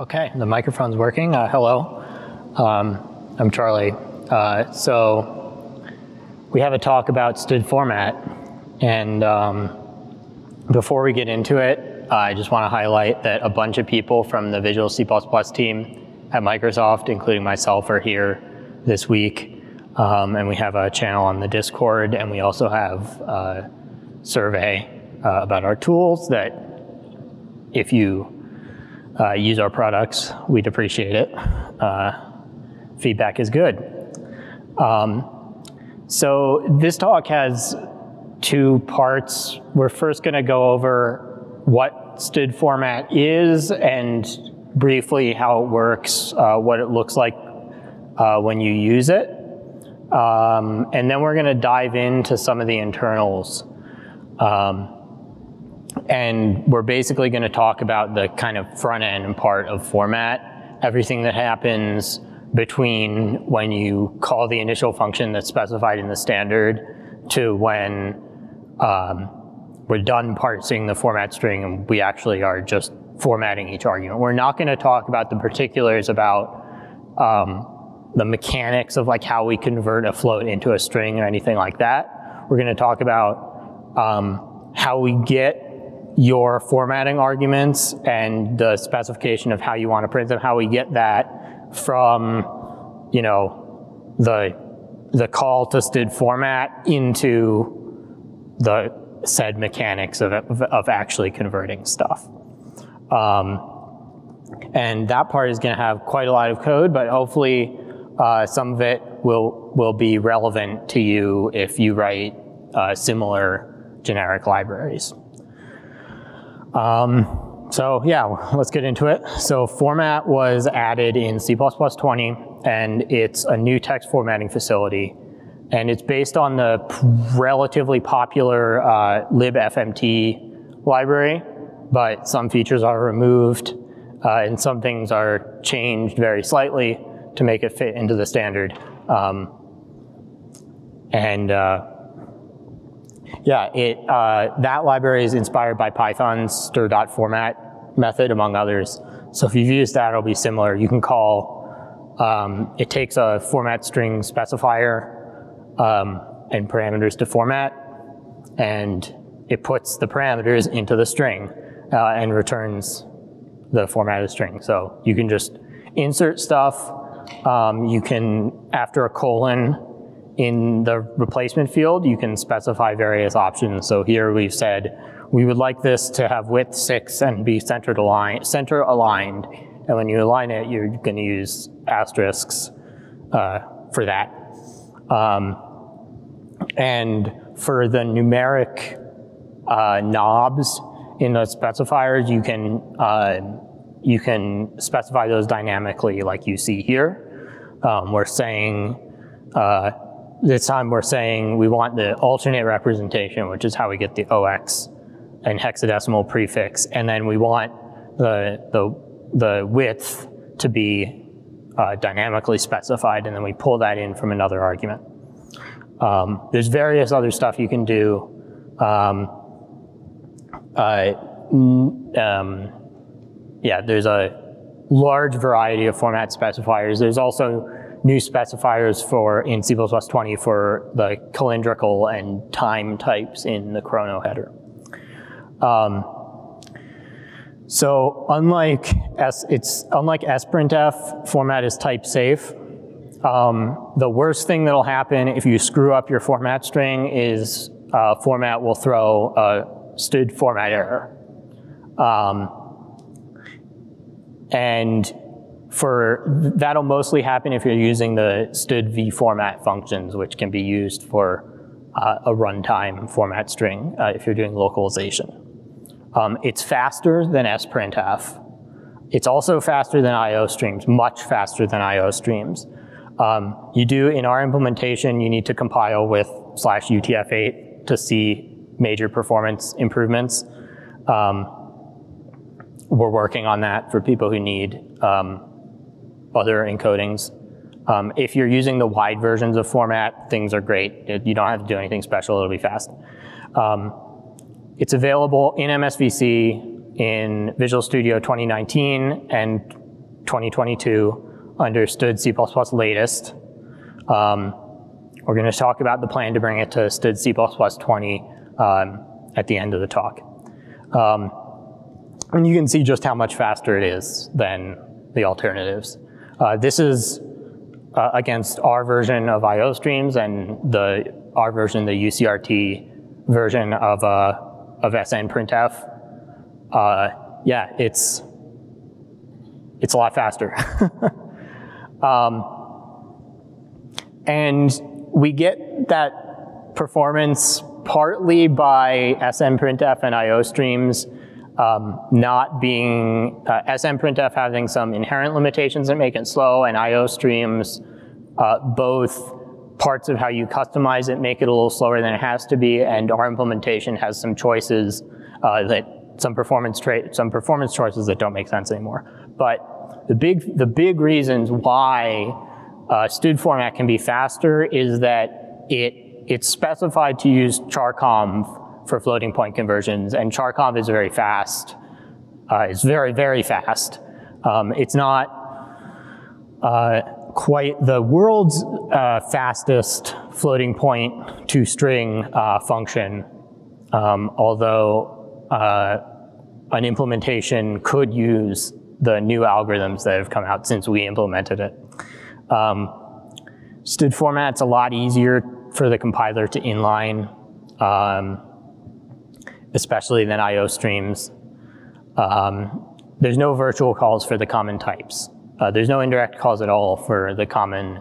Okay, the microphone's working. Hello, I'm Charlie. So we have a talk about std format, and before we get into it, I just want to highlight that a bunch of people from the Visual C++ team at Microsoft, including myself, are here this week, and we have a channel on the Discord, and we also have a survey about our tools that if you use our products, we'd appreciate it. Feedback is good. So this talk has two parts. We're first going to go over what std format is and briefly how it works, what it looks like when you use it. And then we're going to dive into some of the internals. And we're basically going to talk about the kind of front end part of format, everything that happens between when you call the initial function that's specified in the standard to when we're done parsing the format string and we actually are just formatting each argument. We're not going to talk about the particulars about the mechanics of like how we convert a float into a string or anything like that. We're going to talk about how we get your formatting arguments and the specification of how you want to print them, how we get that from, you know, the call to std format into the said mechanics of actually converting stuff. And that part is going to have quite a lot of code, but hopefully some of it will be relevant to you if you write similar generic libraries. So yeah, let's get into it. So format was added in C++20, and it's a new text formatting facility, and it's based on the relatively popular libfmt library, but some features are removed and some things are changed very slightly to make it fit into the standard. Yeah, that library is inspired by Python's stir.format method, among others. So if you've used that, it'll be similar. You can call, it takes a format string specifier and parameters to format, and it puts the parameters into the string and returns the formatted string. So you can just insert stuff. You can, after a colon, in the replacement field, you can specify various options. So here we've said, we would like this to have width 6 and be center aligned. And when you align it, you're going to use asterisks for that. And for the numeric knobs in those specifiers, you can specify those dynamically like you see here. We're saying, this time we're saying we want the alternate representation, which is how we get the OX and hexadecimal prefix, and then we want the width to be dynamically specified, and then we pull that in from another argument. There's various other stuff you can do. Yeah, there's a large variety of format specifiers. There's also new specifiers for in C++20 for the calendrical and time types in the chrono header. So unlike sprintf, format is type safe. The worst thing that'll happen if you screw up your format string is format will throw a std format error. And that'll mostly happen if you're using the std::vformat functions, which can be used for a runtime format string if you're doing localization. It's faster than sprintf. It's also faster than I/O streams, much faster than I/O streams. In our implementation, you need to compile with /UTF-8 to see major performance improvements. We're working on that for people who need other encodings. If you're using the wide versions of format, things are great. You don't have to do anything special, it'll be fast. It's available in MSVC, in Visual Studio 2019, and 2022 under std C++ latest. We're going to talk about the plan to bring it to std C++20 at the end of the talk. And you can see just how much faster it is than the alternatives. This is against our version of I/O streams and our version, the UCRT version of snprintf. Yeah, it's a lot faster. And we get that performance partly by snprintf and I/O streams not being, snprintf having some inherent limitations that make it slow, and I/O streams, both parts of how you customize it make it a little slower than it has to be, and our implementation has some choices some performance choices that don't make sense anymore. But the big reasons why std format can be faster is that it's specified to use charconv for floating point conversions, and charconv is very fast. It's very, very fast. It's not quite the world's fastest floating point to string function, although an implementation could use the new algorithms that have come out since we implemented it. Std format's a lot easier for the compiler to inline, especially than I/O streams. There's no virtual calls for the common types. There's no indirect calls at all for the common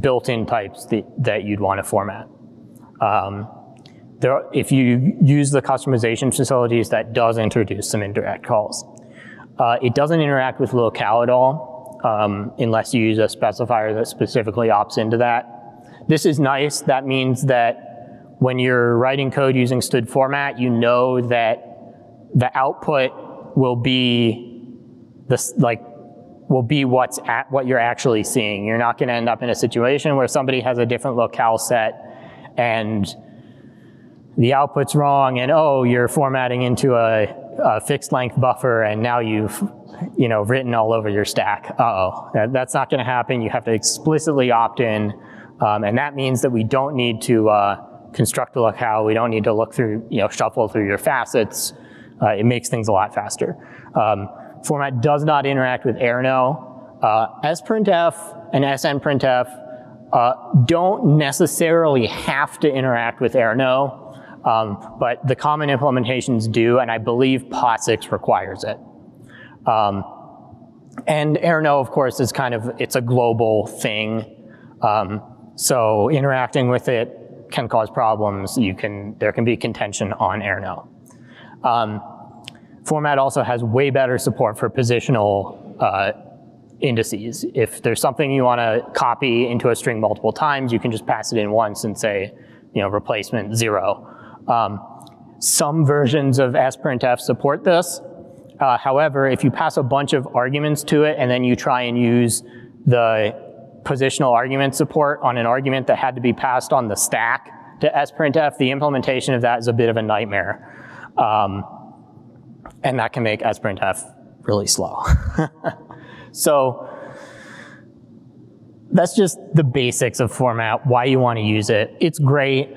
built-in types that you'd want to format. If you use the customization facilities, that does introduce some indirect calls. It doesn't interact with locale at all. Unless you use a specifier that specifically opts into that. This is nice. That means that when you're writing code using std format, you know that the output will be what you're actually seeing. You're not going to end up in a situation where somebody has a different locale set and the output's wrong, and oh, you're formatting into a fixed length buffer, and now you've written all over your stack. Uh-oh, that's not gonna happen. You have to explicitly opt in, and that means that we don't need to construct a locale. We don't need to look through, shuffle through your facets. It makes things a lot faster. Format does not interact with errno. Sprintf and snprintf don't necessarily have to interact with errno, but the common implementations do, and I believe POSIX requires it. And errno, of course, is it's a global thing. So interacting with it can cause problems. There can be contention on errno. Format also has way better support for positional indices. If there's something you want to copy into a string multiple times, you can just pass it in once and say, replacement 0. Some versions of sprintf support this. However, if you pass a bunch of arguments to it and then you try and use the positional argument support on an argument that had to be passed on the stack to sprintf, the implementation of that is a bit of a nightmare. And that can make sprintf really slow. So that's just the basics of format, why you want to use it. It's great.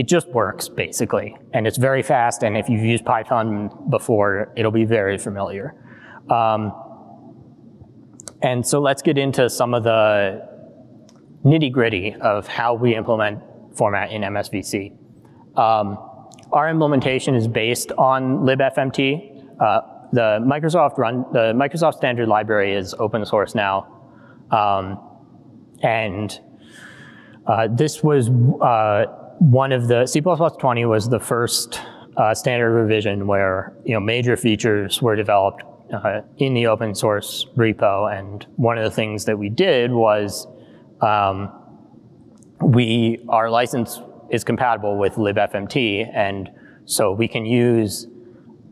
It just works, basically, and it's very fast, and if you've used Python before, it'll be very familiar. And so let's get into some of the nitty-gritty of how we implement format in MSVC. Our implementation is based on libfmt. The Microsoft standard library is open source now, and this was one of the, C++20 was the first standard revision where major features were developed in the open source repo, and one of the things that we did was our license is compatible with libfmt, and so we can use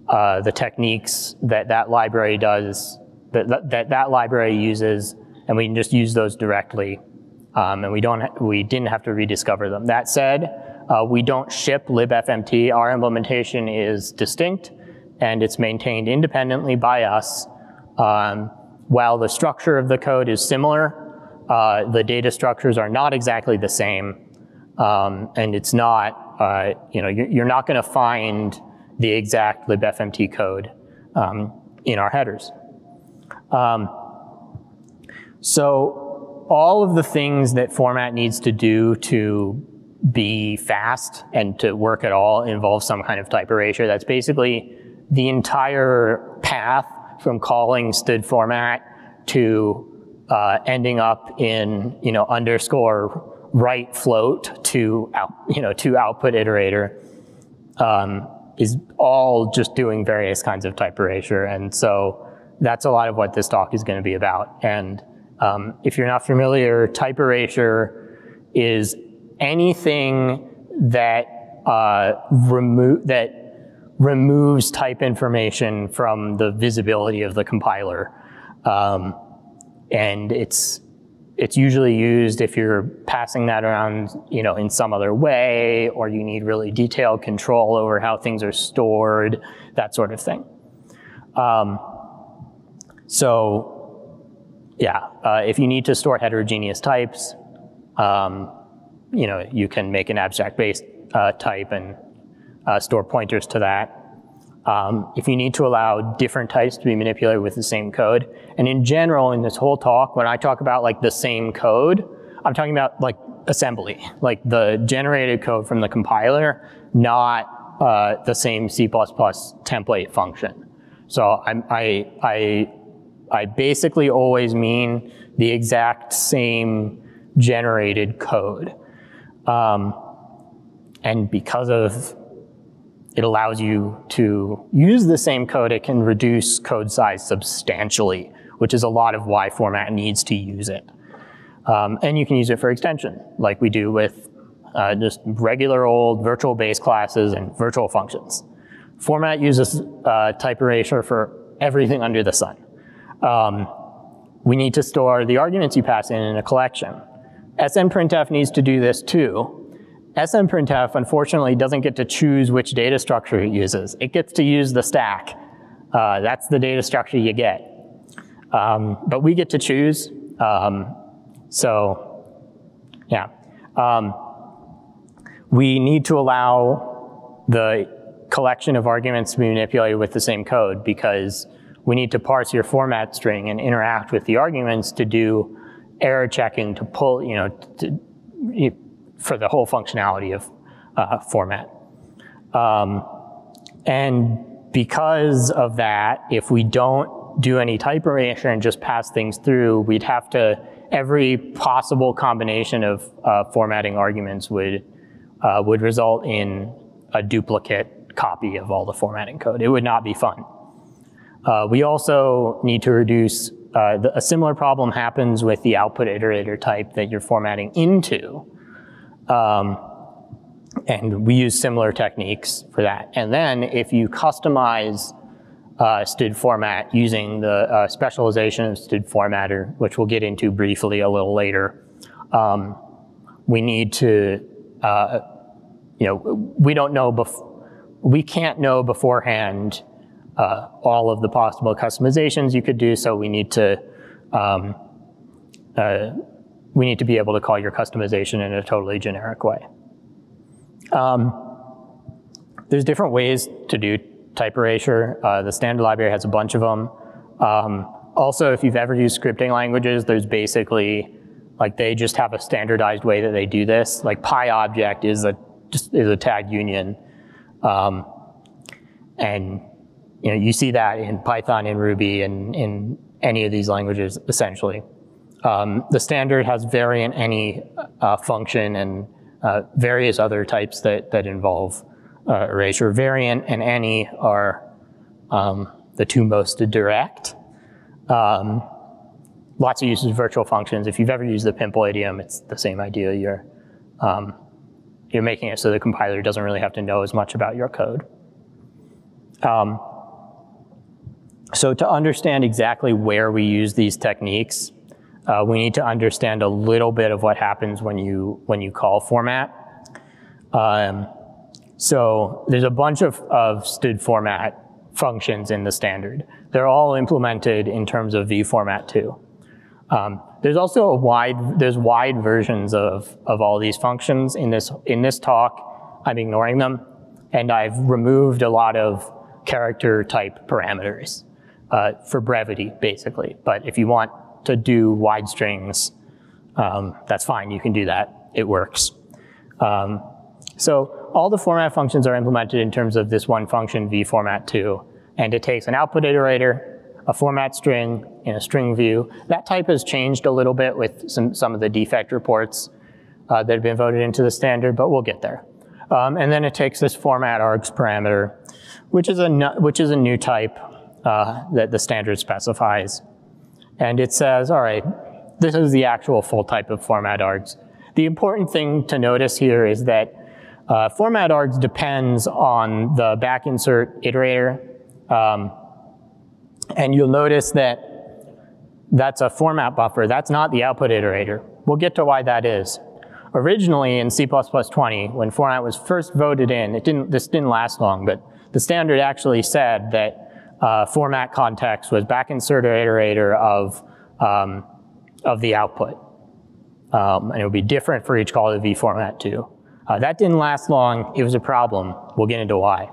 the techniques that library does, that library uses, and we can just use those directly. And we didn't have to rediscover them. That said, We don't ship libfmt. Our implementation is distinct, and it's maintained independently by us. While the structure of the code is similar, the data structures are not exactly the same, and it's not, you're not going to find the exact libfmt code in our headers. So all of the things that format needs to do to be fast and to work at all involve some kind of type erasure. That's basically the entire path from calling std::format to ending up in underscore right float to to output iterator is all just doing various kinds of type erasure, and so that's a lot of what this talk is going to be about. And if you're not familiar, type erasure is anything that removes type information from the visibility of the compiler, and it's usually used if you're passing that around, in some other way, or you need really detailed control over how things are stored, that sort of thing. If you need to store heterogeneous types, you can make an abstract-based type and store pointers to that. If you need to allow different types to be manipulated with the same code, and in general, in this whole talk, when I talk about like the same code, I'm talking about like assembly, like the generated code from the compiler, not the same C++ template function. So I basically always mean the exact same generated code, and because of it allows you to use the same code, it can reduce code size substantially, which is a lot of why format needs to use it. And you can use it for extension, like we do with just regular old virtual base classes and virtual functions. Format uses type erasure for everything under the sun. We need to store the arguments you pass in a collection. Snprintf needs to do this too. SNprintf, unfortunately, doesn't get to choose which data structure it uses. It gets to use the stack. That's the data structure you get. But we get to choose. We need to allow the collection of arguments to be manipulated with the same code, because we need to parse your format string and interact with the arguments to do error checking, to pull, for the whole functionality of format. And because of that, if we don't do any type erasure and just pass things through, we'd have to, every possible combination of formatting arguments would result in a duplicate copy of all the formatting code. It would not be fun. We also need to reduce, a similar problem happens with the output iterator type that you're formatting into. And we use similar techniques for that. And then if you customize std::format using the specialization of std::formatter, which we'll get into briefly a little later, we need to, we can't know beforehand all of the possible customizations you could do, so we need to we need to be able to call your customization in a totally generic way. There's different ways to do type erasure. The standard library has a bunch of them. Also, if you've ever used scripting languages, there's basically, like, they just have a standardized way that they do this. Like PyObject is a tag union. And you see that in Python, in Ruby, and in any of these languages, essentially. The standard has variant any function and various other types that involve erasure. Variant and any are the two most direct. Lots of uses of virtual functions. If you've ever used the pimple idiom, it's the same idea. You're making it so the compiler doesn't really have to know as much about your code. So to understand exactly where we use these techniques, we need to understand a little bit of what happens when you call format. So there's a bunch of std format functions in the standard. They're all implemented in terms of vformat2. There's also wide versions of all these functions. In this talk, I'm ignoring them, and I've removed a lot of character type parameters for brevity, basically. But if you want to do wide strings, that's fine. You can do that. It works. So all the format functions are implemented in terms of this one function, vformat2, and it takes an output iterator, a format string, and a string view. That type has changed a little bit with some of the defect reports that have been voted into the standard, but we'll get there. And then it takes this format args parameter, which is a new type that the standard specifies. And it says, all right, this is the actual full type of format args. The important thing to notice here is that format args depends on the back insert iterator. And you'll notice that that's a format buffer. That's not the output iterator. We'll get to why that is. Originally in C++20, when format was first voted in, this didn't last long, but the standard actually said that format context was back inserter iterator of the output. And it would be different for each call to vformat2. That didn't last long. It was a problem. We'll get into why.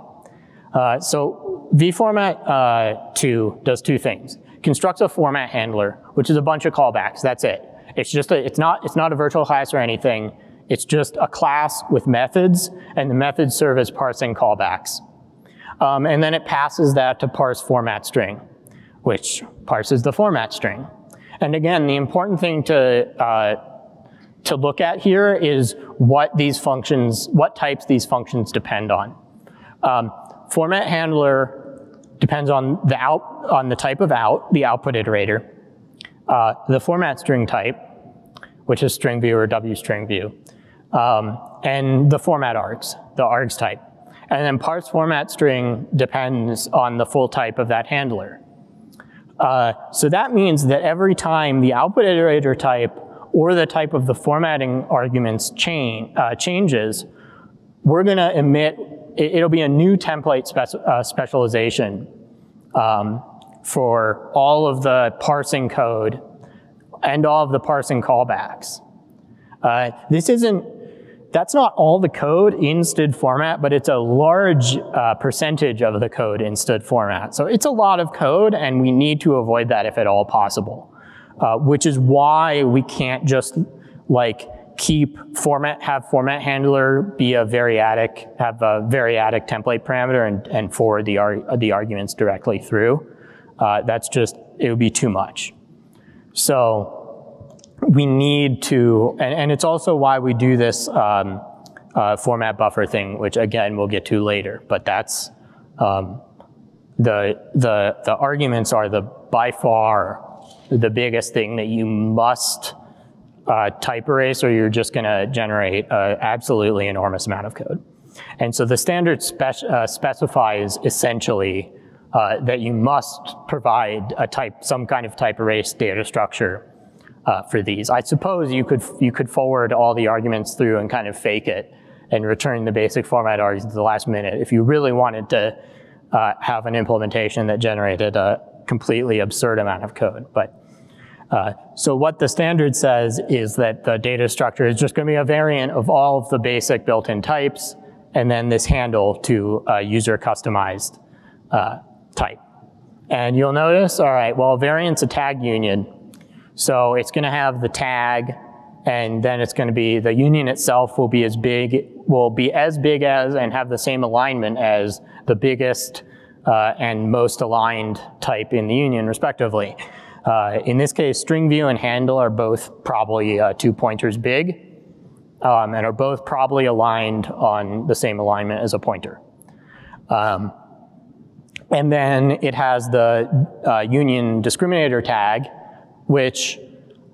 So vformat2 does two things. Constructs a format handler, which is a bunch of callbacks. That's it. It's just it's not a virtual class or anything. It's just a class with methods, and the methods serve as parsing callbacks. And then it passes that to parse format string, which parses the format string. And again, the important thing to look at here is what types these functions depend on. Format handler depends on the type of the output iterator. The format string type, which is string view or wstring view, and the format args, the args type. And then parse format string depends on the full type of that handler. So that means that every time the output iterator type or the type of the formatting arguments changes, we're going to emit, it'll be a new template specialization for all of the parsing code and all of the parsing callbacks. That's not all the code in std format, but it's a large percentage of the code in std format. So it's a lot of code, and we need to avoid that if at all possible, which is why we can't just like have format handler be a variadic, have a variadic template parameter and forward the arguments directly through. That's just, it would be too much. So we need to, and it's also why we do this format buffer thing, which again we'll get to later, but that's, the arguments are by far the biggest thing that you must type erase, or you're just gonna generate an absolutely enormous amount of code. And so the standard specifies essentially that you must provide some kind of type erase data structure for these. I suppose you could forward all the arguments through and kind of fake it and return the basic format args at the last minute if you really wanted to have an implementation that generated a completely absurd amount of code. But so what the standard says is that the data structure is just going to be a variant of all of the basic built-in types, and then this handle to a user-customized type. And you'll notice, all right, well, variant's a tag union. So it's going to have the tag, and then it's going to be, the union itself will be as big as and have the same alignment as the biggest and most aligned type in the union, respectively. In this case, string view and handle are both probably 2 pointers big, and are both probably aligned on the same alignment as a pointer. And then it has the union discriminator tag, which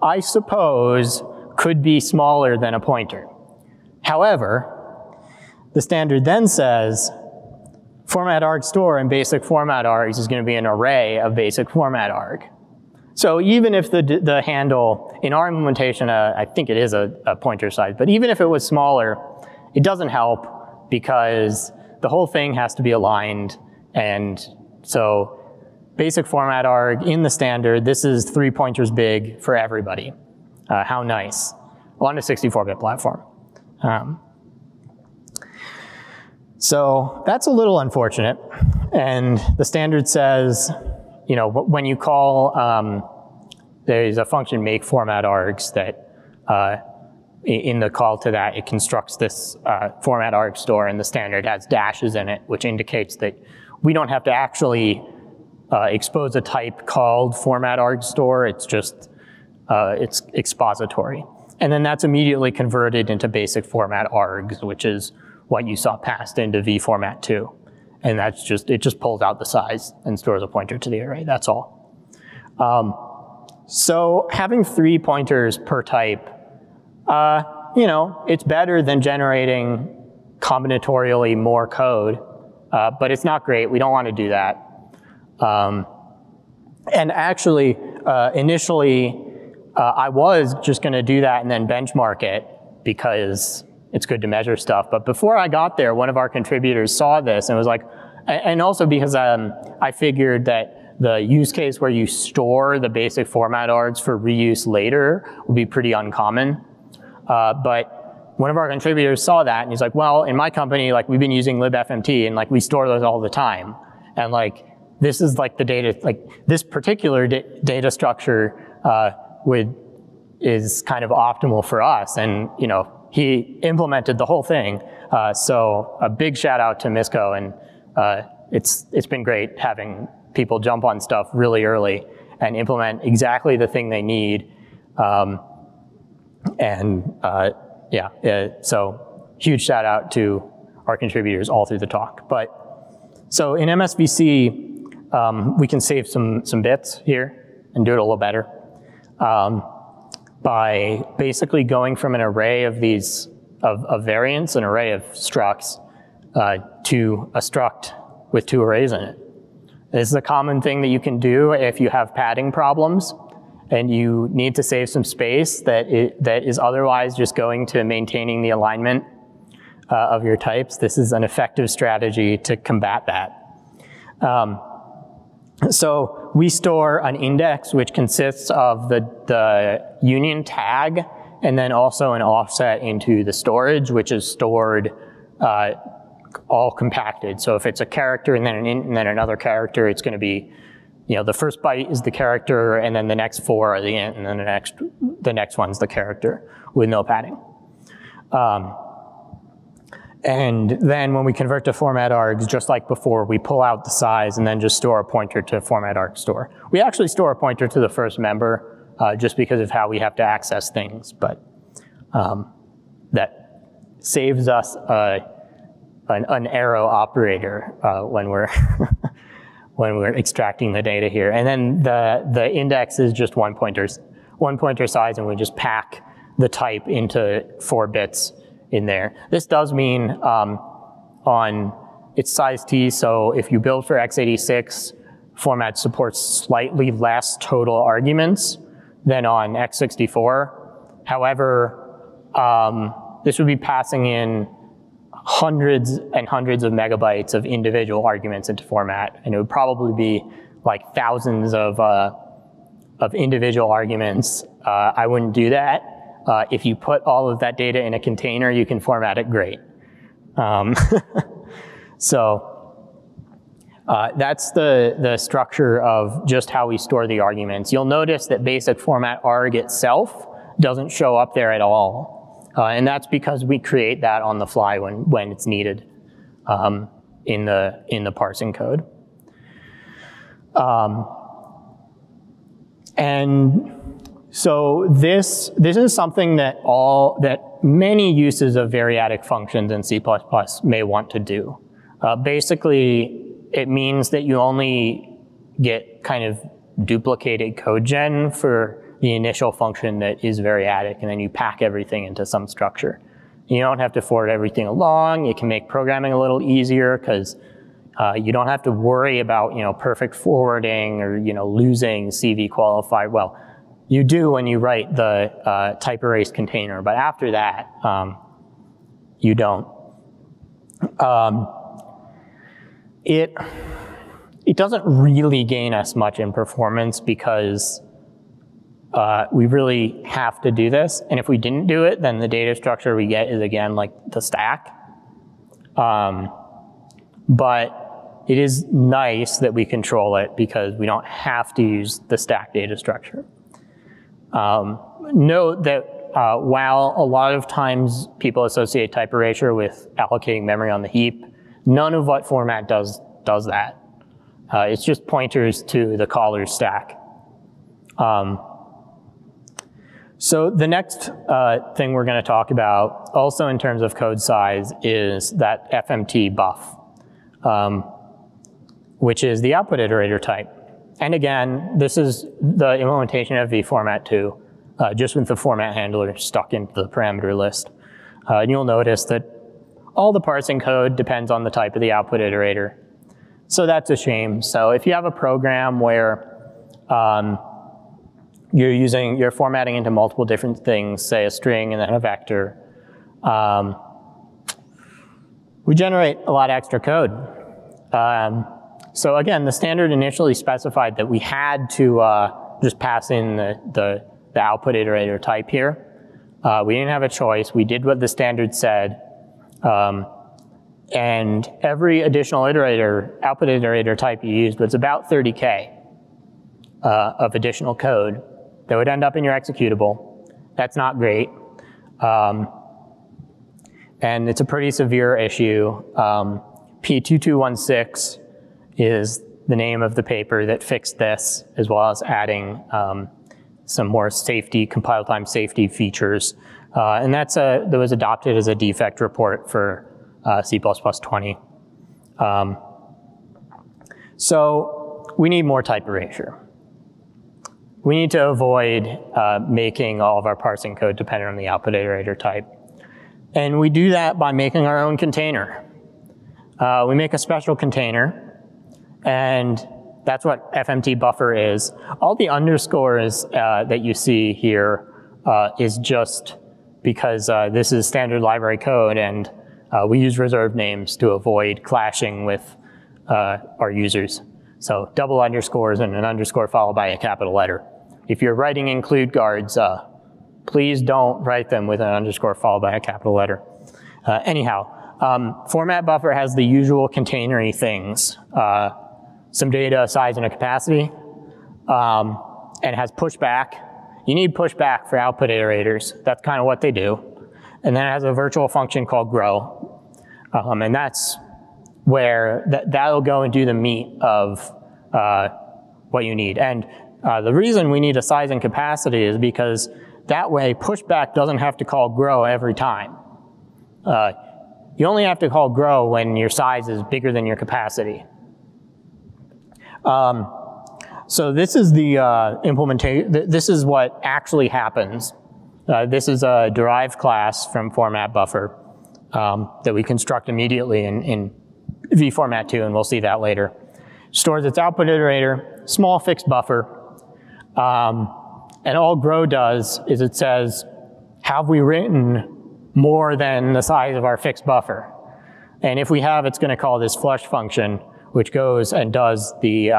I suppose could be smaller than a pointer. However, the standard then says format arg store and basic format args is going to be an array of basic format arg. So even if the handle, in our implementation, I think it is a pointer size, but even if it was smaller, It doesn't help because the whole thing has to be aligned, and so basic format arg in the standard, this is 3 pointers big for everybody. How nice. On a 64-bit platform. So that's a little unfortunate, and the standard says, you know, when you call, there's a function make format args that in the call to that, it constructs this format arg store, and the standard has dashes in it, which indicates that we don't have to actually expose a type called format arg store. It's just, it's expository. And then that's immediately converted into basic format args, which is what you saw passed into vformat2. And that's just, it just pulls out the size and stores a pointer to the array, that's all. So having 3 pointers per type, you know, it's better than generating combinatorially more code, but it's not great, we don't want to do that. And actually, initially, I was just going to do that and then benchmark it because it's good to measure stuff. But before I got there, one of our contributors saw this and was like, and also because I figured that the use case where you store the basic format args for reuse later would be pretty uncommon. But one of our contributors saw that and he's like, well, in my company, like we've been using libfmt and like we store those all the time. And like, this is like the data, like this particular data structure, is kind of optimal for us, and you know he implemented the whole thing. So a big shout out to Misco, and it's been great having people jump on stuff really early and implement exactly the thing they need. Yeah, so huge shout out to our contributors all through the talk. But so in MSVC, we can save some bits here and do it a little better. By basically going from an array of these, of variants, an array of structs, to a struct with 2 arrays in it. This is a common thing that you can do if you have padding problems and you need to save some space that is otherwise just going to maintaining the alignment of your types. This is an effective strategy to combat that. So we store an index which consists of the union tag and then also an offset into the storage, which is stored all compacted. So if it's a character and then an int and then another character, it's going to be, you know, the first byte is the character and then the next 4 are the int and then the next one's the character with no padding. And then when we convert to format args, just like before, we pull out the size and then just store a pointer to format arg store. We actually store a pointer to the first member just because of how we have to access things, but that saves us an arrow operator when we're when we're extracting the data here. And then the index is just one pointer size, and we just pack the type into 4 bits in there. This does mean on its size t, so if you build for x86, format supports slightly less total arguments than on x64. However, this would be passing in hundreds and hundreds of megabytes of individual arguments into format, and it would probably be like thousands of individual arguments. I wouldn't do that. If you put all of that data in a container, you can format it great. So that's the structure of just how we store the arguments. You'll notice that basic format arg itself doesn't show up there at all. And that's because we create that on the fly when it's needed in the parsing code. So this is something that many uses of variadic functions in C++ may want to do. Basically, it means that you only get kind of duplicated code gen for the initial function that is variadic, and then you pack everything into some structure. You don't have to forward everything along. It can make programming a little easier because you don't have to worry about, you know, perfect forwarding or, you know, losing CV qualified. Well, you do when you write the type erased container, but after that, you don't. It doesn't really gain us much in performance because we really have to do this. And if we didn't do it, then the data structure we get is again like the stack. But it is nice that we control it because we don't have to use the stack data structure. Note that while a lot of times people associate type erasure with allocating memory on the heap, none of what format does that. It's just pointers to the caller's stack. So the next thing we're going to talk about, also in terms of code size, is that FMT buff, which is the output iterator type. And again, this is the implementation of vformat2, just with the format handler stuck into the parameter list. And you'll notice that all the parsing code depends on the type of the output iterator. So that's a shame. So if you have a program where you're formatting into multiple different things, say a string and then a vector, we generate a lot of extra code. So again, the standard initially specified that we had to just pass in the output iterator type here. We didn't have a choice. We did what the standard said. And every additional iterator, output iterator type you used was about 30K of additional code that would end up in your executable. That's not great. And it's a pretty severe issue. P2216 is the name of the paper that fixed this, as well as adding some more safety, compile time safety features. And that was adopted as a defect report for C++20. So we need more type erasure. We need to avoid making all of our parsing code dependent on the output iterator type. And we do that by making our own container. We make a special container, and that's what FMT buffer is. All the underscores that you see here is just because this is standard library code, and we use reserved names to avoid clashing with our users. So double underscores and an underscore followed by a capital letter. If you're writing include guards, please don't write them with an underscore followed by a capital letter. Anyhow, format buffer has the usual containery things, some data, size, and a capacity, and has pushback. You need pushback for output iterators. That's kind of what they do. And then it has a virtual function called grow. And that's where that'll go and do the meat of what you need. And the reason we need a size and capacity is because that way pushback doesn't have to call grow every time. You only have to call grow when your size is bigger than your capacity. So this is the implementation, this is what actually happens. This is a derived class from format buffer that we construct immediately in vformat2, and we'll see that later. Stores its output iterator, small fixed buffer, and all grow does is it says, have we written more than the size of our fixed buffer? And if we have, it's going to call this flush function, which goes and does the,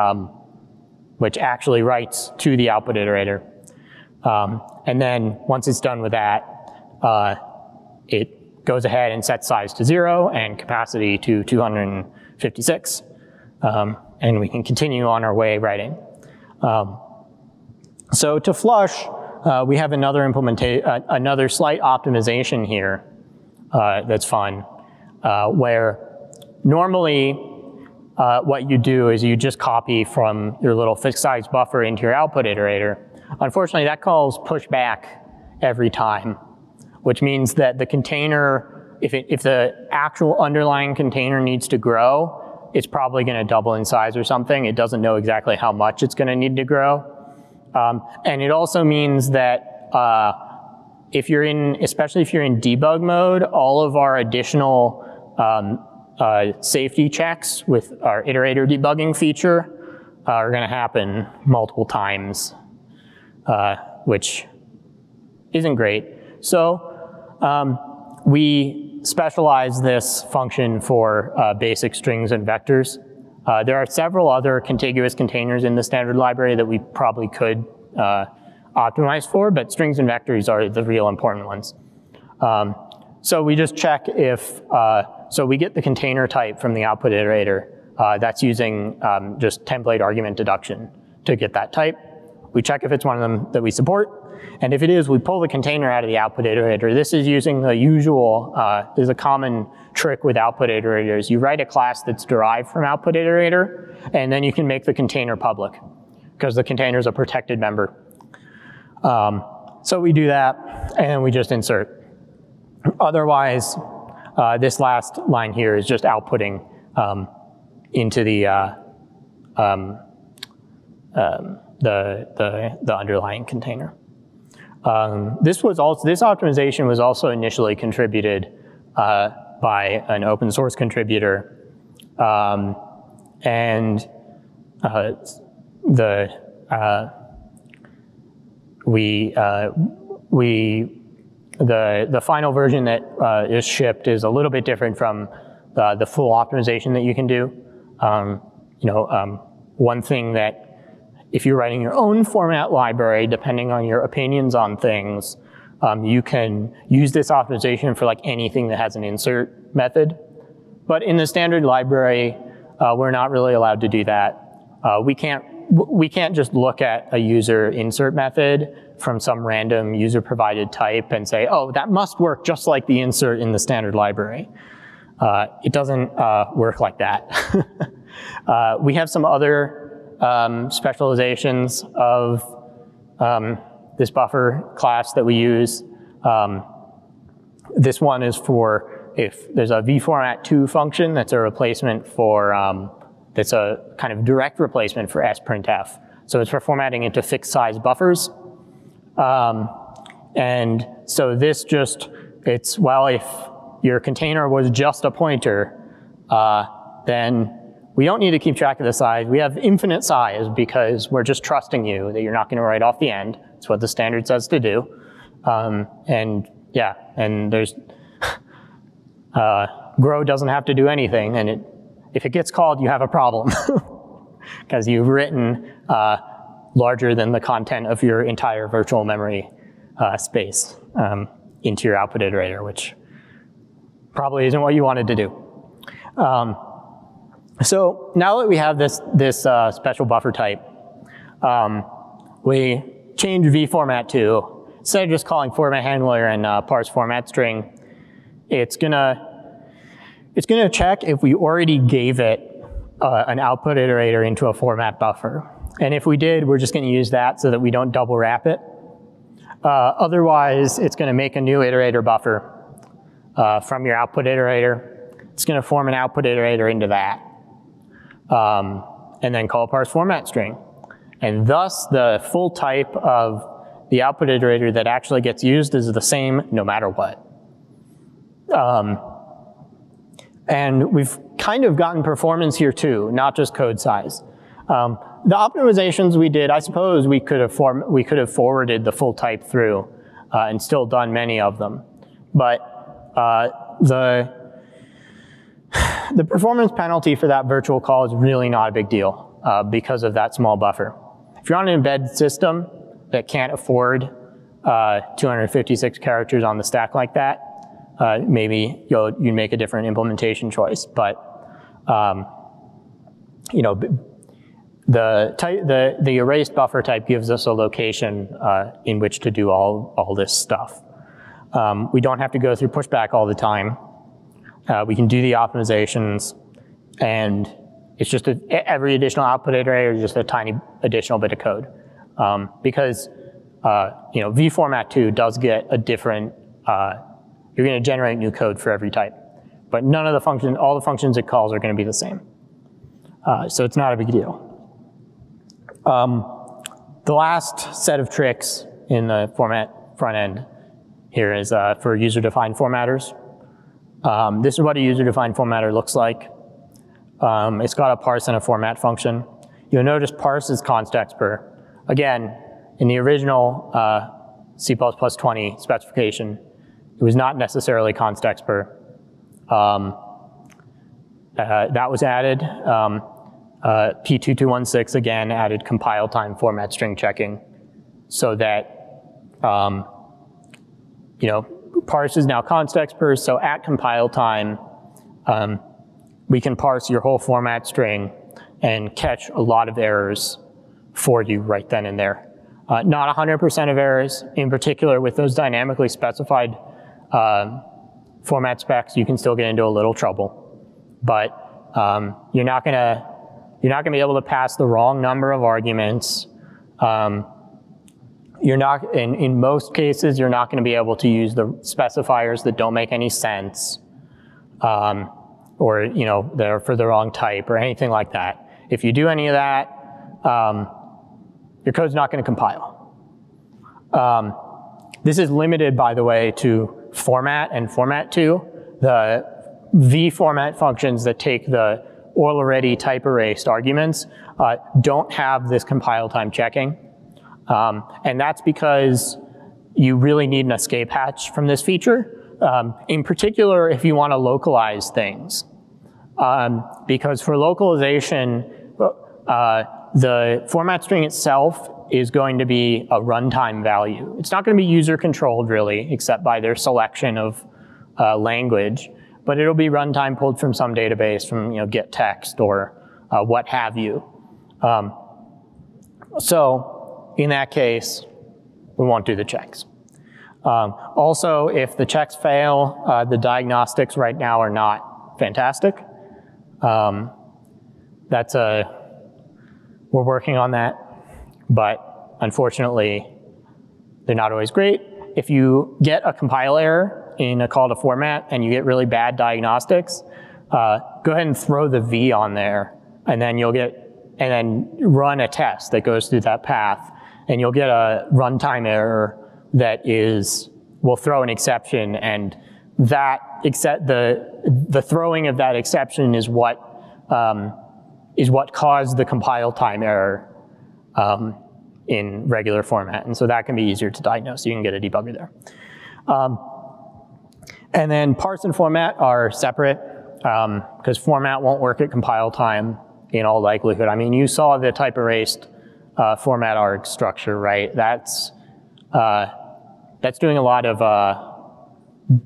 which actually writes to the output iterator. And then once it's done with that, it goes ahead and sets size to 0 and capacity to 256. And we can continue on our way writing. So to flush, we have another another slight optimization here that's fun, where normally what you do is you just copy from your little fixed size buffer into your output iterator. Unfortunately, that calls pushback every time, which means that the container, if the actual underlying container needs to grow, it's probably going to double in size or something. It doesn't know exactly how much it's going to need to grow. And it also means that especially if you're in debug mode, all of our additional safety checks with our iterator debugging feature are going to happen multiple times. Which isn't great. So we specialize this function for basic strings and vectors. There are several other contiguous containers in the standard library that we probably could optimize for, but strings and vectors are the real important ones. So we just check if, so we get the container type from the output iterator. That's using just template argument deduction to get that type. We check if it's one of them that we support. And if it is, we pull the container out of the output iterator. This is using the usual, there's a common trick with output iterators. You write a class that's derived from output iterator, and then you can make the container public, because the container is a protected member. So we do that, and we just insert. Otherwise, this last line here is just outputting into the underlying container. This optimization was also initially contributed by an open source contributor, and the final version that is shipped is a little bit different from the full optimization that you can do. One thing that, if you're writing your own format library, depending on your opinions on things, you can use this optimization for like anything that has an insert method. But in the standard library, we're not really allowed to do that. We can't just look at a user insert method from some random user provided type and say, oh, that must work just like the insert in the standard library. It doesn't work like that. We have some other specializations of this buffer class that we use. This one is for if there's a vformat2 function that's a replacement for, that's a kind of direct replacement for sprintf. So it's for formatting into fixed size buffers. And so this just, it's, well, if your container was just a pointer, then we don't need to keep track of the size. We have infinite size because we're just trusting you that you're not going to write off the end. It's what the standard says to do. And yeah, and there's grow doesn't have to do anything, and if it gets called, you have a problem because you've written larger than the content of your entire virtual memory space into your output iterator, which probably isn't what you wanted to do. So now that we have this special buffer type, we change vformat to, instead of just calling format handler and parse format string, it's gonna check if we already gave it an output iterator into a format buffer. And if we did, we're just gonna use that so that we don't double wrap it. Otherwise, it's gonna make a new iterator buffer from your output iterator. It's gonna form an output iterator into that. And then call parse format string. And thus the full type of the output iterator that actually gets used is the same no matter what. And we've kind of gotten performance here too, not just code size. The optimizations we did, I suppose we could have forwarded the full type through and still done many of them. But the performance penalty for that virtual call is really not a big deal because of that small buffer. If you're on an embedded system that can't afford 256 characters on the stack like that, maybe you'd make a different implementation choice. But the erased buffer type gives us a location in which to do all this stuff. We don't have to go through pushback all the time. We can do the optimizations, and it's just every additional output iterator is just a tiny additional bit of code, because vformat2 does get a different. You're going to generate new code for every type, but none of the functions, all the functions it calls, are going to be the same. So it's not a big deal. The last set of tricks in the format front end here is for user-defined formatters. This is what a user-defined formatter looks like. It's got a parse and a format function. You'll notice parse is const expr. Again, in the original C++20 specification, It was not necessarily const expr. That was added. P2216 again added compile time format string checking, so that parse is now const expr. So at compile time, we can parse your whole format string and catch a lot of errors for you right then and there. Not 100% of errors. In particular, with those dynamically specified format specs, you can still get into a little trouble. But you're not gonna be able to pass the wrong number of arguments. You're not, in most cases, you're not gonna be able to use the specifiers that don't make any sense, or they're for the wrong type or anything like that. If you do any of that, your code's not gonna compile. This is limited, by the way, to format and format2, the vformat functions that take the already type erased arguments don't have this compile time checking. And that's because you really need an escape hatch from this feature, in particular if you want to localize things. Because for localization, the format string itself is going to be a runtime value. It's not going to be user controlled really, except by their selection of language, but it'll be runtime pulled from some database, from get text or what have you. So in that case, we won't do the checks. Also, if the checks fail, the diagnostics right now are not fantastic. We're working on that, but unfortunately, they're not always great. If you get a compile error in a call to format and you get really bad diagnostics, go ahead and throw the V on there, and then and then run a test that goes through that path, and you'll get a runtime error that will throw an exception, and that the throwing of that exception is what caused the compile time error in regular format. And so that can be easier to diagnose. You can get a debugger there. And then parse and format are separate, because format won't work at compile time in all likelihood. I mean, you saw the type erased format arg structure, right? That's doing a lot of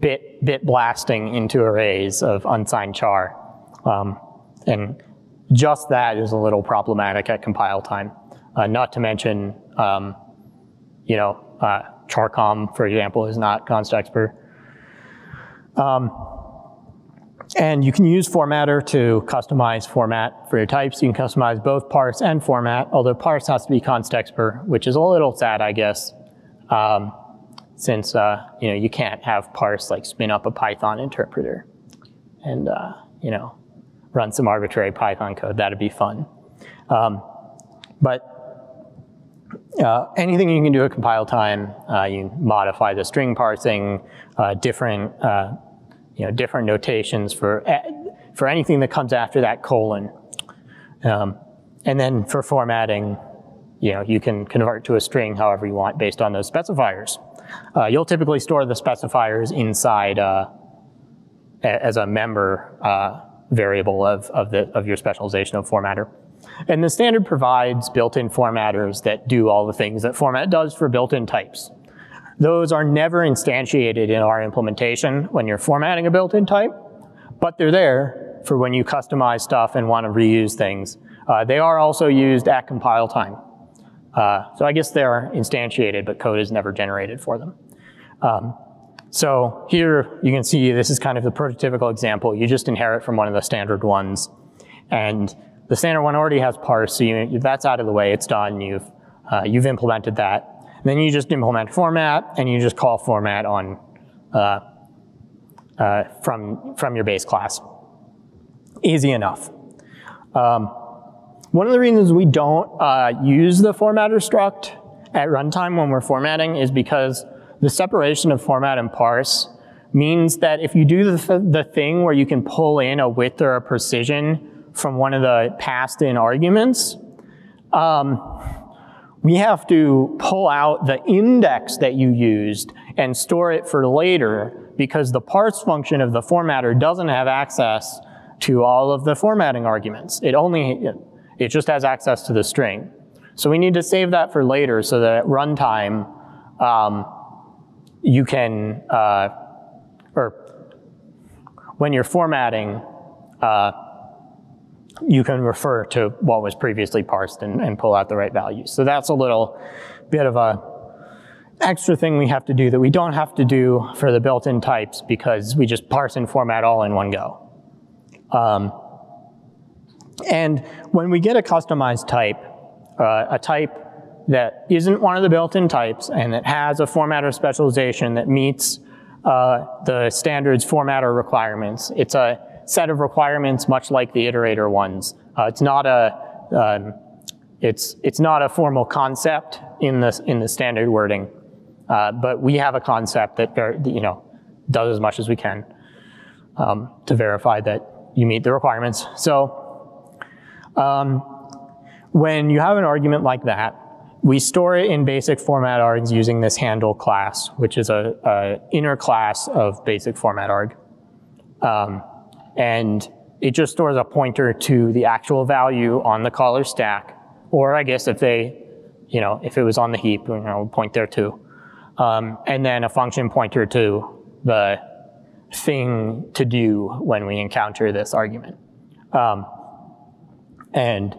bit blasting into arrays of unsigned char. And just that is a little problematic at compile time. Not to mention, charconv, for example, is not const expr. And you can use formatter to customize format for your types. You can customize both parse and format, although parse has to be const expr, which is a little sad, I guess, since you can't have parse like spin up a Python interpreter and run some arbitrary Python code. That'd be fun. But anything you can do at compile time, you modify the string parsing, different notations for anything that comes after that colon. And then for formatting, you can convert to a string however you want based on those specifiers. You'll typically store the specifiers inside as a member variable of your specialization of formatter. And the standard provides built-in formatters that do all the things that format does for built-in types. Those are never instantiated in our implementation when you're formatting a built-in type, but they're there for when you customize stuff and want to reuse things. They are also used at compile time. So I guess they're instantiated, but code is never generated for them. So here you can see this is kind of the prototypical example. You just inherit from one of the standard ones. And the standard one already has parse, so that's out of the way, it's done, you've implemented that. And then you just implement format, and you just call format on from your base class. Easy enough. One of the reasons we don't use the formatter struct at runtime when we're formatting is because the separation of format and parse means that if you do the thing where you can pull in a width or a precision from one of the passed in arguments, we have to pull out the index that you used and store it for later because the parse function of the formatter doesn't have access to all of the formatting arguments. It just has access to the string. So we need to save that for later so that at runtime, you can, or when you're formatting, you can refer to what was previously parsed and pull out the right values. So that's a little bit of a extra thing we have to do that we don't have to do for the built-in types because we just parse and format all in one go. And when we get a customized type, a type that isn't one of the built-in types and that has a formatter specialization that meets the standards formatter requirements, it's a set of requirements much like the iterator ones. It's not a formal concept in the standard wording, but we have a concept that does as much as we can to verify that you meet the requirements. So when you have an argument like that, we store it in basic format args using this handle class, which is a inner class of basic format arg. And it just stores a pointer to the actual value on the caller stack, or I guess if they, if it was on the heap, we'll point there too. And then a function pointer to the thing to do when we encounter this argument. And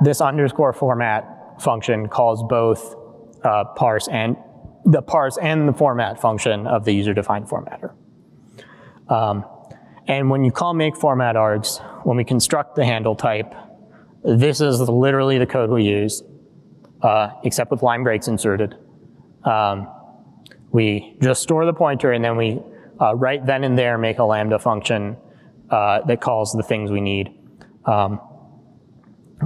this underscore format function calls both the parse and the format function of the user-defined formatter. And when you call make format args, when we construct the handle type, this is literally the code we use, except with line breaks inserted. We just store the pointer and then we right then and there make a lambda function that calls the things we need.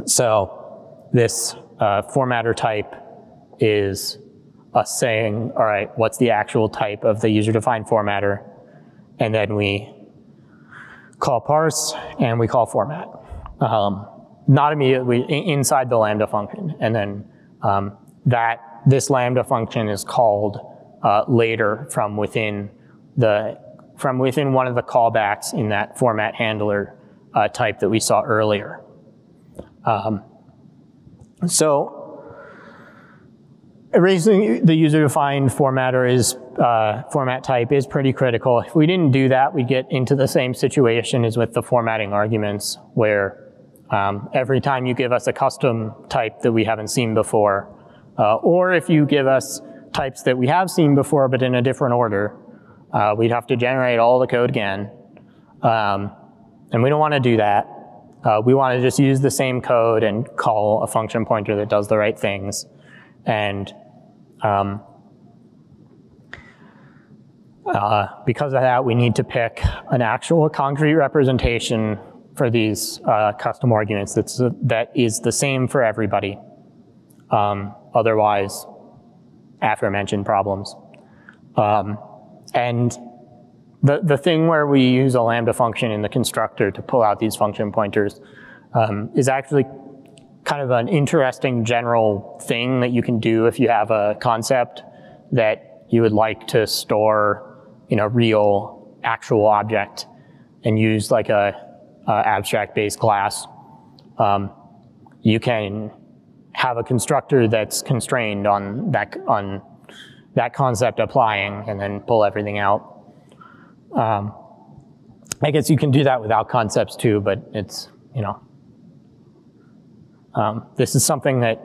So this formatter type is us saying, all right, what's the actual type of the user-defined formatter? And then we call parse and we call format. Not immediately inside the lambda function. And then this lambda function is called later from within one of the callbacks in that format handler type that we saw earlier. So erasing the user-defined formatter is format type is pretty critical. If we didn't do that, we'd get into the same situation as with the formatting arguments where every time you give us a custom type that we haven't seen before, or if you give us types that we have seen before but in a different order, we'd have to generate all the code again. And we don't want to do that. We want to just use the same code and call a function pointer that does the right things. And because of that, we need to pick an actual concrete representation for these custom arguments that is the same for everybody. Otherwise, aforementioned problems. And the thing where we use a lambda function in the constructor to pull out these function pointers is actually kind of an interesting general thing that you can do if you have a concept that you would like to store in a real actual object and use like a abstract-based class. You can have a constructor that's constrained on that concept applying and then pull everything out. I guess you can do that without concepts too, but it's, this is something that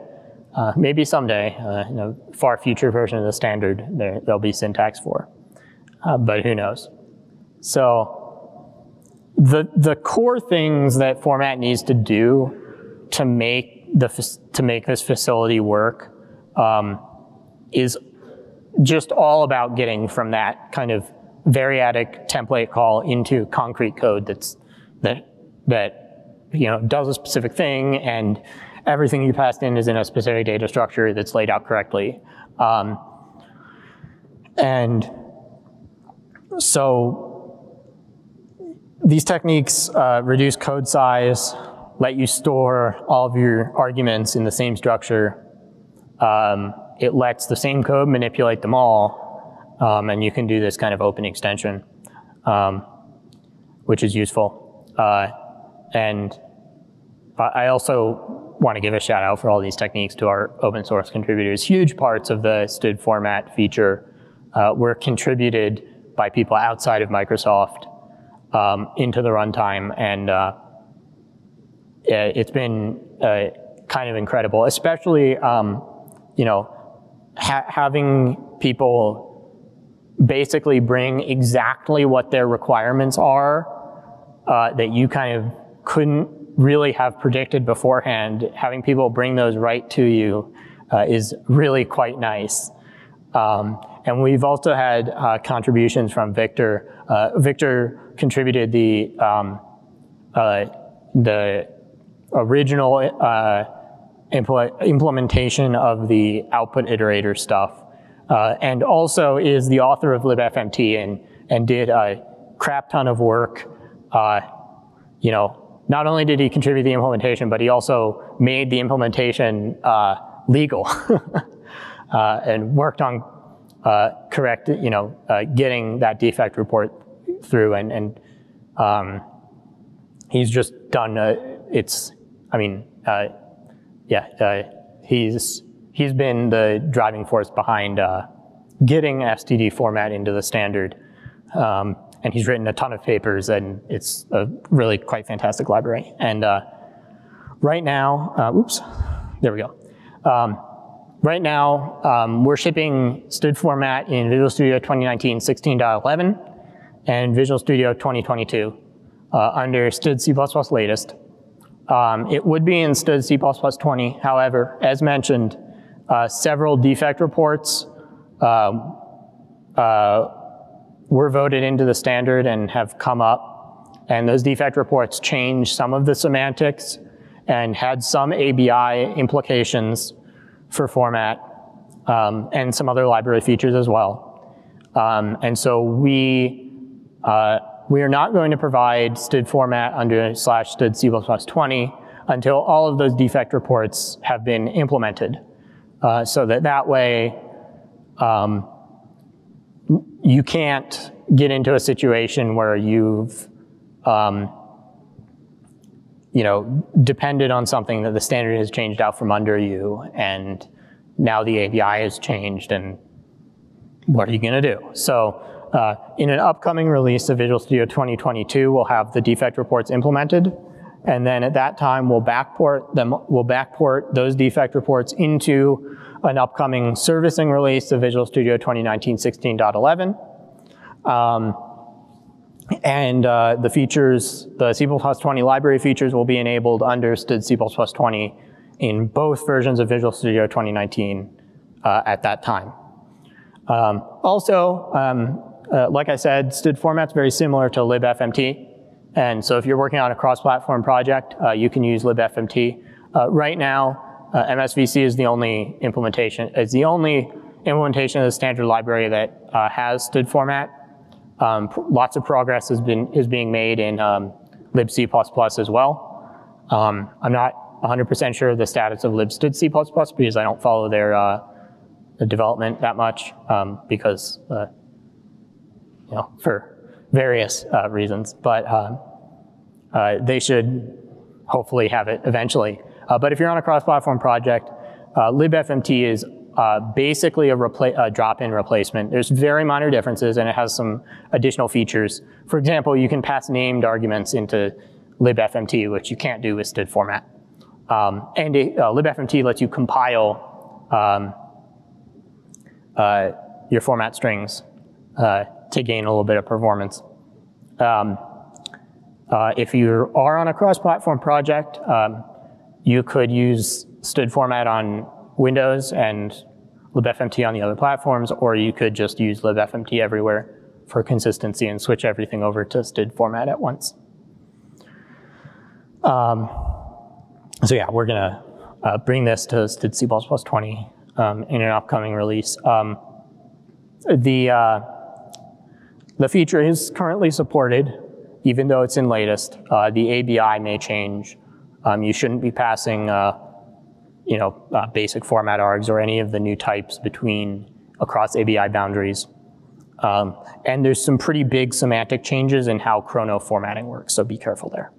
maybe someday, in a far future version of the standard, there'll be syntax for, but who knows. So the core things that format needs to do to make this facility work is just all about getting from that kind of variadic template call into concrete code that does a specific thing, and everything you passed in is in a specific data structure that's laid out correctly. And so these techniques reduce code size, let you store all of your arguments in the same structure. It lets the same code manipulate them all. And you can do this kind of open extension, which is useful. And I also want to give a shout out for all these techniques to our open source contributors. Huge parts of the std format feature were contributed by people outside of Microsoft into the runtime, and it's been kind of incredible, especially you know, having people basically bring exactly what their requirements are that you kind of couldn't really have predicted beforehand. Having people bring those right to you is really quite nice. And we've also had contributions from Victor. Victor contributed the original implementation of the output iterator stuff, and also is the author of libfmt and did a crap ton of work. You know, not only did he contribute the implementation, but he also made the implementation legal and worked on getting that defect report through, and he's just done. He's been the driving force behind getting std format into the standard, and he's written a ton of papers, and it's a really quite fantastic library. And right now, oops, there we go. Right now, we're shipping std format in Visual Studio 2019 16.11 and Visual Studio 2022 under std C++ latest. It would be in std C++20. However, as mentioned, several defect reports were voted into the standard and have come up, and those defect reports changed some of the semantics and had some ABI implications for format, and some other library features as well. And so we are not going to provide std format under /std C++20 until all of those defect reports have been implemented, so that way you can't get into a situation where you've depended on something that the standard has changed out from under you, and now the ABI has changed, and what are you gonna do? So in an upcoming release of Visual Studio 2022, we'll have the defect reports implemented, and then at that time we'll backport them. We'll backport those defect reports into an upcoming servicing release of Visual Studio 2019 16.11. And the features, the C++20 library features, will be enabled under std C++20 in both versions of Visual Studio 2019 at that time. Like I said, std format's very similar to libfmt, and so if you're working on a cross-platform project, you can use libfmt. Right now, MSVC is the only implementation. It's the only implementation of the standard library that has std format. Lots of progress is being made in libc++ as well. I'm not 100% sure of the status of libstd++ because I don't follow their development that much, because for various reasons. But they should hopefully have it eventually. But if you're on a cross-platform project, libfmt is basically a drop-in replacement. There's very minor differences, and it has some additional features. For example, you can pass named arguments into libfmt, which you can't do with std format. And libfmt lets you compile your format strings to gain a little bit of performance. If you are on a cross-platform project, you could use std format on Windows and libfmt on the other platforms, or you could just use libfmt everywhere for consistency and switch everything over to std format at once. So yeah, we're gonna bring this to std C++20 in an upcoming release. The feature is currently supported, even though it's in latest. The ABI may change. You shouldn't be passing basic format args or any of the new types between across ABI boundaries. And there's some pretty big semantic changes in how chrono formatting works, so be careful there.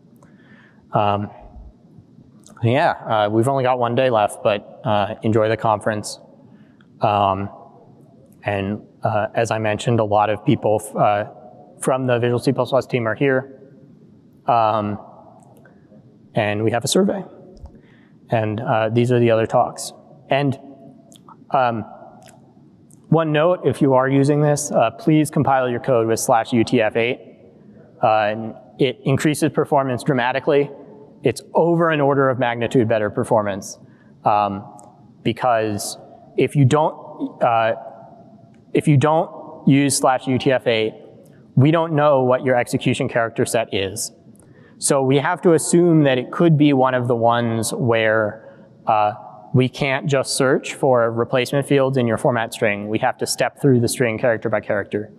We've only got one day left, but enjoy the conference. And as I mentioned, a lot of people from the Visual C++ team are here. And we have a survey. And these are the other talks. And one note, if you are using this, please compile your code with /UTF-8. And it increases performance dramatically. It's over an order of magnitude better performance. Because if you don't use /UTF-8, we don't know what your execution character set is. So we have to assume that it could be one of the ones where we can't just search for replacement fields in your format string. We have to step through the string character by character,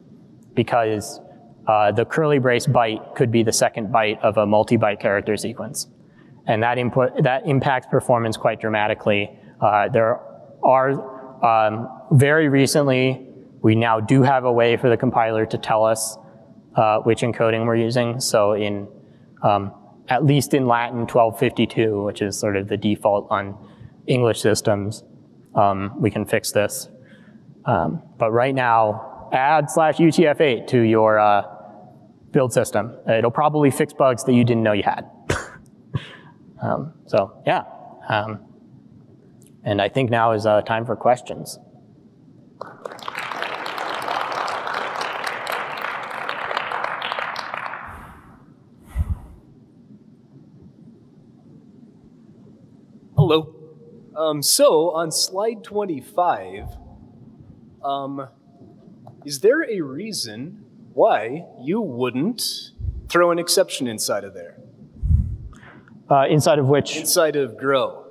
because the curly brace byte could be the second byte of a multi-byte character sequence. And that impacts performance quite dramatically. There are, very recently, we now do have a way for the compiler to tell us which encoding we're using. So in, at least in Latin 1252, which is sort of the default on English systems, we can fix this. But right now, add /UTF-8 to your build system. It'll probably fix bugs that you didn't know you had. And I think now is time for questions. Hello. So on slide 25, is there a reason why you wouldn't throw an exception inside of there? Inside of which? Inside of grow.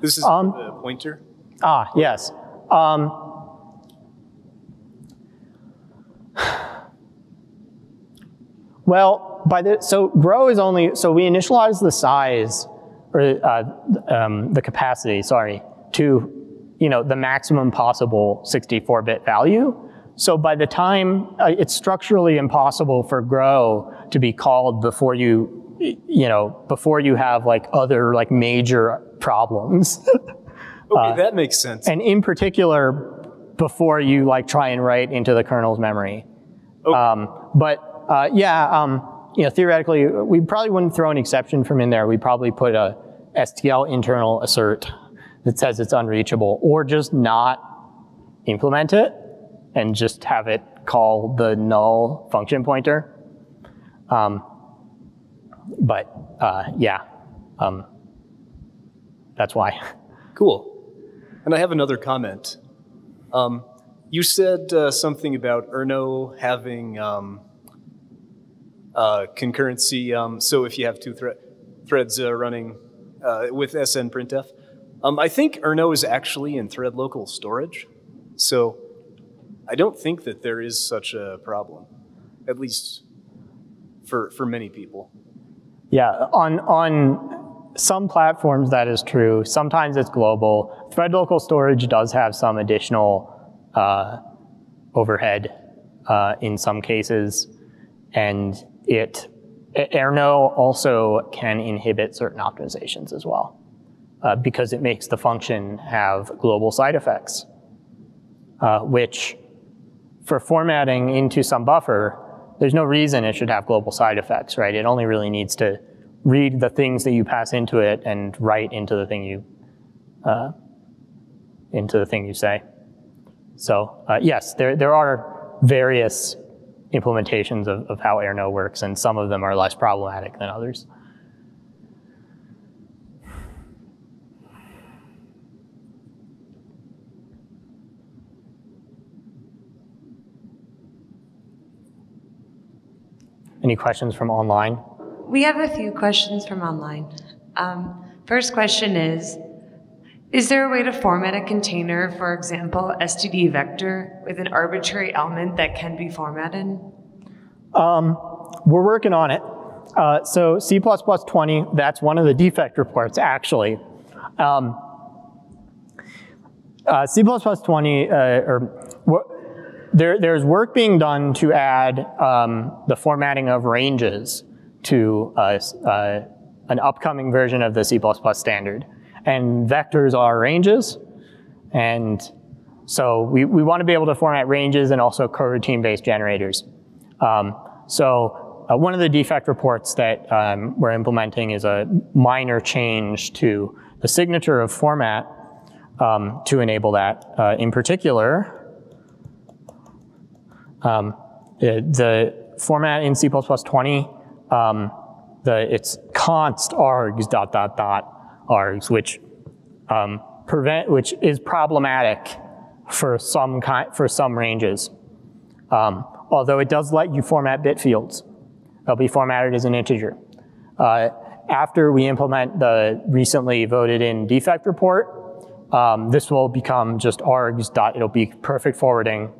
This is the pointer. Ah, yes. Well, so grow is only, so we initialize the size, or the capacity, sorry, to the maximum possible 64-bit value. So by the time, it's structurally impossible for grow to be called before you have like other like major problems. Okay, that makes sense. And in particular, before you like try and write into the kernel's memory. Okay. Theoretically, we probably wouldn't throw an exception from in there. We'd probably put a STL internal assert that says it's unreachable, or just not implement it and just have it call the null function pointer. That's why. Cool. And I have another comment. You said something about errno having concurrency, so if you have two threads running with snprintf. I think errno is actually in thread local storage, so I don't think that there is such a problem, at least for many people. Yeah, on some platforms that is true. Sometimes it's global. Thread local storage does have some additional overhead in some cases. And errno also can inhibit certain optimizations as well, because it makes the function have global side effects, which for formatting into some buffer, there's no reason it should have global side effects, right? It only really needs to read the things that you pass into it and write into the thing you say. So yes, there are various implementations of how errno works, and some of them are less problematic than others. Any questions from online? We have a few questions from online. First question is there a way to format a container, for example, std vector, with an arbitrary element that can be formatted? We're working on it. So C++20, that's one of the defect reports, actually. C++20, There's work being done to add the formatting of ranges to an upcoming version of the C++ standard. And vectors are ranges. And so we want to be able to format ranges and also coroutine-based generators. One of the defect reports that we're implementing is a minor change to the signature of format to enable that. In particular, the format in C++20, it's const args ..args, which is problematic for some ranges. Although it does let you format bit fields. They'll be formatted as an integer. After we implement the recently voted in defect report, this will become just args it'll be perfect forwarding.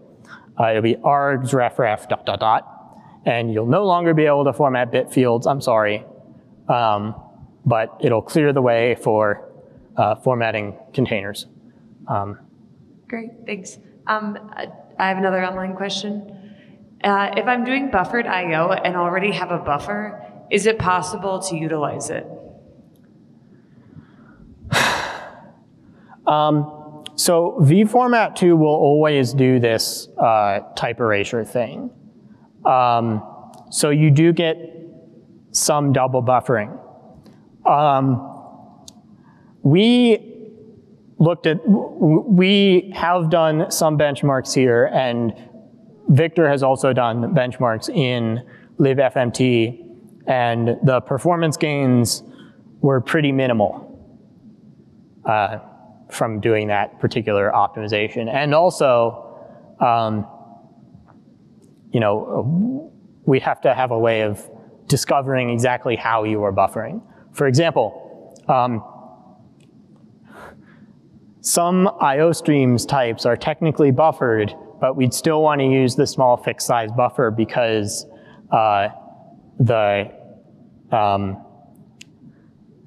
It'll be args ref and you'll no longer be able to format bit fields, I'm sorry. But it'll clear the way for formatting containers. Great, thanks. I have another online question. If I'm doing buffered I/O and already have a buffer, is it possible to utilize it? So vformat2 will always do this type erasure thing. So you do get some double buffering. We have done some benchmarks here, and Victor has also done benchmarks in libfmt, and the performance gains were pretty minimal from doing that particular optimization. And also, we have to have a way of discovering exactly how you are buffering. For example, some I/O streams types are technically buffered, but we'd still want to use the small fixed size buffer because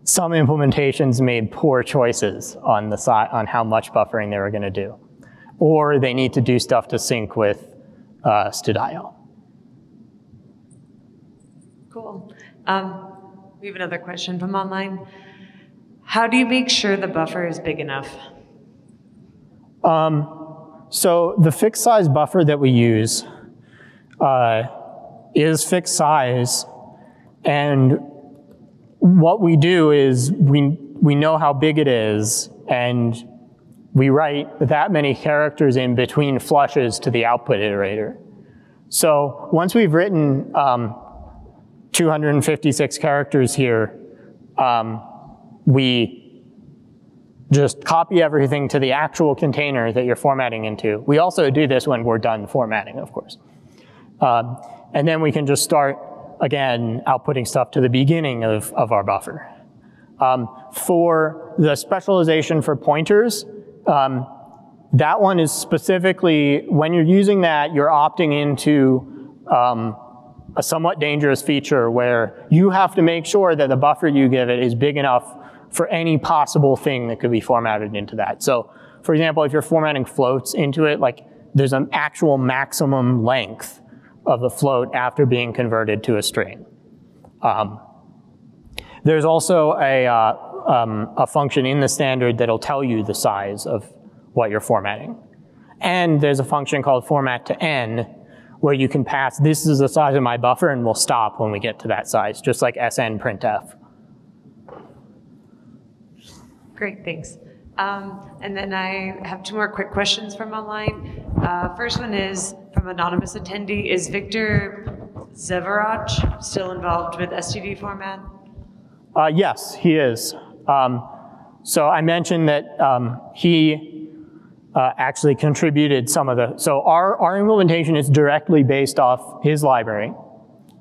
some implementations made poor choices on the side on how much buffering they were going to do, or they need to do stuff to sync with std::io. Cool. We have another question from online. How do you make sure the buffer is big enough? So the fixed size buffer that we use is fixed size, and what we do is we know how big it is, and we write that many characters in between flushes to the output iterator. So once we've written 256 characters here, we just copy everything to the actual container that you're formatting into. We also do this when we're done formatting, of course. And then we can just start, again, outputting stuff to the beginning of our buffer. For the specialization for pointers, that one is specifically, when you're using that, you're opting into a somewhat dangerous feature where you have to make sure that the buffer you give it is big enough for any possible thing that could be formatted into that. So for example, if you're formatting floats into it, like there's an actual maximum length of a float after being converted to a string. There's also a function in the standard that'll tell you the size of what you're formatting. And there's a function called format_n where you can pass, this is the size of my buffer, and we'll stop when we get to that size, just like snprintf. Great, thanks. And then I have two more quick questions from online. First one is from anonymous attendee. Is Victor Zverovich still involved with std format? Yes, he is. So I mentioned that he actually contributed some of the, so our implementation is directly based off his library.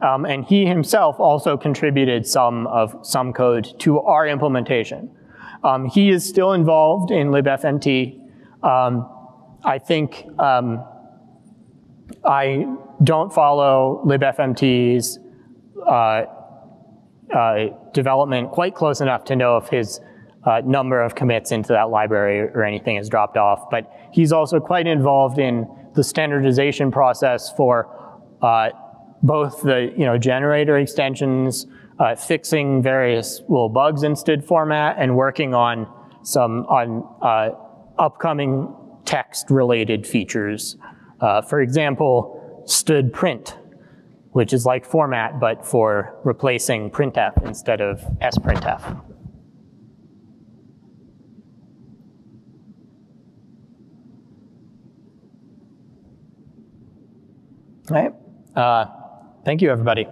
And he himself also contributed some code to our implementation. He is still involved in libfmt. I think I don't follow libfmt's development quite close enough to know if his number of commits into that library or anything has dropped off, but he's also quite involved in the standardization process for both the generator extensions, fixing various little bugs in std format, and working on some upcoming text-related features. For example, std print, which is like format but for replacing printf instead of sprintf. All right. Thank you, everybody.